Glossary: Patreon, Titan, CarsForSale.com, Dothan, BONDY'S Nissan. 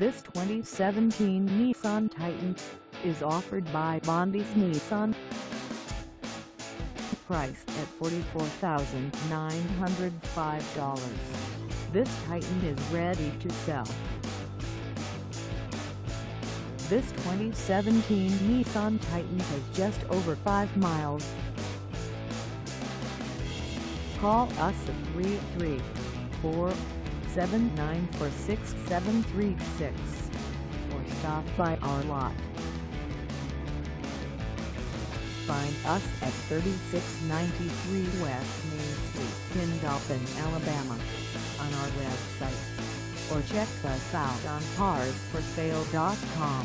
This 2017 Nissan Titan is offered by Bondy's Nissan. Priced at $44,905, this Titan is ready to sell. This 2017 Nissan Titan has just over 5 miles. Call us at 334-794-6736 or stop by our lot. Find us at 3693 West Main Street in Dothan, Alabama, on our website, or check us out on CarsForSale.com.